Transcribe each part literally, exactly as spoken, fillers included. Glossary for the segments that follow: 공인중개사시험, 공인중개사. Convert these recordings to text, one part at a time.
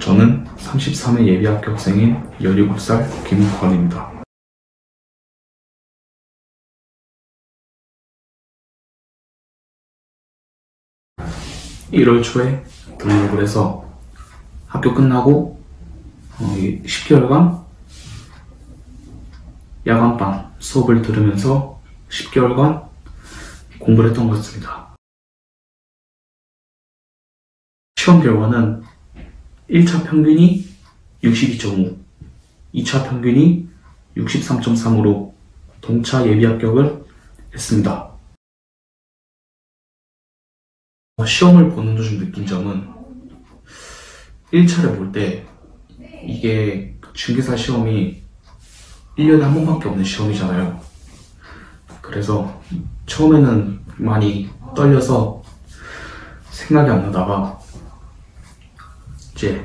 저는 삼십삼 회 예비 합격생인 열일곱 살 김관입니다. 일월 초에 등록을 해서 학교 끝나고 십 개월간 야간반 수업을 들으면서 십 개월간 공부를 했던 것 같습니다. 시험 결과는 일 차 평균이 육십이 점 오, 이 차 평균이 육십삼 점 삼으로 동차 예비 합격을 했습니다. 시험을 보는 중 느낀 점은 일 차를 볼 때 이게 중개사 시험이 일 년에 한 번밖에 없는 시험이잖아요. 그래서 처음에는 많이 떨려서 생각이 안 나다가 이제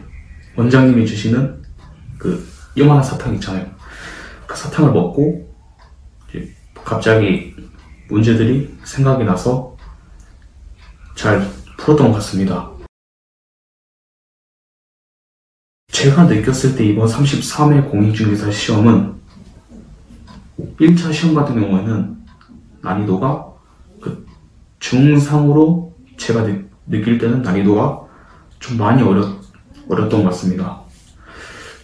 원장님이 주시는 그 요만한 사탕 있잖아요. 그 사탕을 먹고 이제 갑자기 문제들이 생각이 나서 잘 풀었던 것 같습니다. 제가 느꼈을 때 이번 삼십삼 회 공인중개사 시험은 일 차 시험 같은 경우에는 난이도가 그 중상으로 제가 느, 느낄 때는 난이도가 좀 많이 어려, 어렸던 것 같습니다.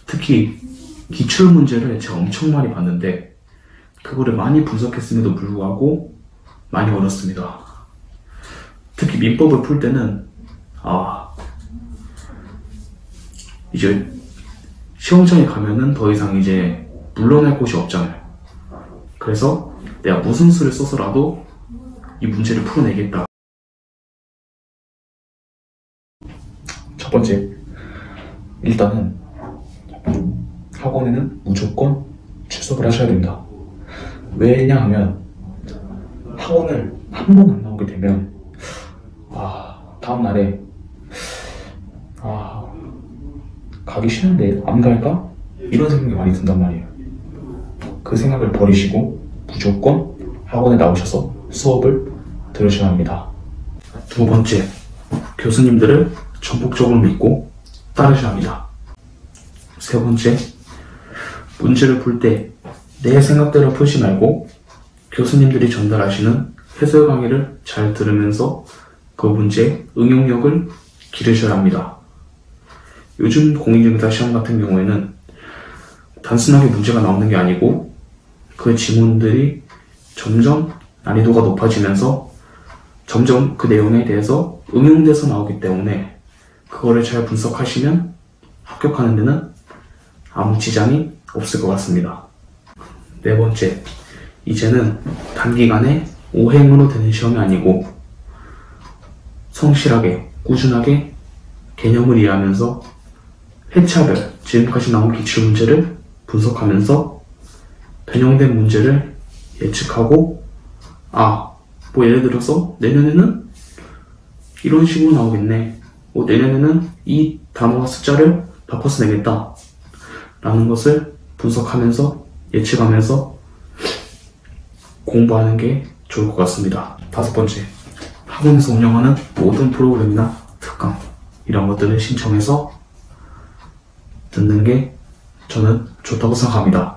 특히 기출문제를 제가 엄청 많이 봤는데 그거를 많이 분석했음에도 불구하고 많이 어렵습니다. 특히 민법을 풀 때는 아 이제 시험장에 가면은 더 이상 이제 물러날 곳이 없잖아요. 그래서 내가 무슨 수를 써서라도 이 문제를 풀어내겠다. 첫 번째, 일단은 학원에는 무조건 출석을 하셔야 됩니다. 왜냐 하면 학원을 한 번 안 나오게 되면 아 다음날에 아 가기 싫은데 안 갈까? 이런 생각이 많이 든단 말이에요. 그 생각을 버리시고 무조건 학원에 나오셔서 수업을 들으셔야 합니다. 두 번째, 교수님들을 전폭적으로 믿고 따르셔야 합니다. 세 번째, 문제를 풀 때 내 생각대로 풀지 말고 교수님들이 전달하시는 해설 강의를 잘 들으면서 그 문제의 응용력을 기르셔야 합니다. 요즘 공인중개사 시험 같은 경우에는 단순하게 문제가 나오는 게 아니고 그 지문들이 점점 난이도가 높아지면서 점점 그 내용에 대해서 응용돼서 나오기 때문에 그거를 잘 분석하시면 합격하는 데는 아무 지장이 없을 것 같습니다. 네 번째, 이제는 단기간에 오행으로 되는 시험이 아니고 성실하게 꾸준하게 개념을 이해하면서 회차별, 지금까지 나온 기출문제를 분석하면서 변형된 문제를 예측하고 아, 뭐 예를 들어서 내년에는 이런 식으로 나오겠네, 뭐 내년에는 이 단어와 숫자를 바꿔서 내겠다 라는 것을 분석하면서 예측하면서 공부하는 게 좋을 것 같습니다. 다섯 번째, 학원에서 운영하는 모든 프로그램이나 특강 이런 것들을 신청해서 듣는 게 저는 좋다고 생각합니다.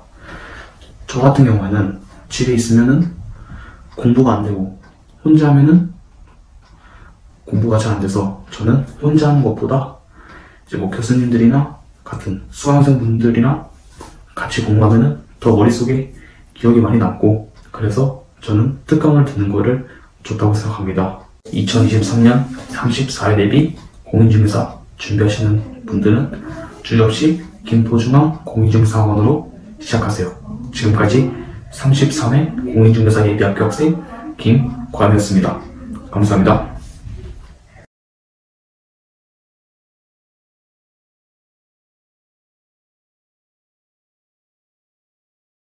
저 같은 경우에는 집에 있으면은 공부가 안 되고 혼자 하면은 공부가 잘 안 돼서 저는 혼자 하는 것보다 이제 뭐 교수님들이나 같은 수강생분들이나 같이 공부하면은 더 머릿속에 기억이 많이 남고 그래서 저는 특강을 듣는 거를 좋다고 생각합니다. 이천이십삼 년 삼십사 회 대비 공인중개사 준비하시는 분들은 주역시 김포중앙 공인중개사학원으로 시작하세요. 지금까지 삼십삼 회 공인중개사 예비 합격생 김관이었습니다. 감사합니다.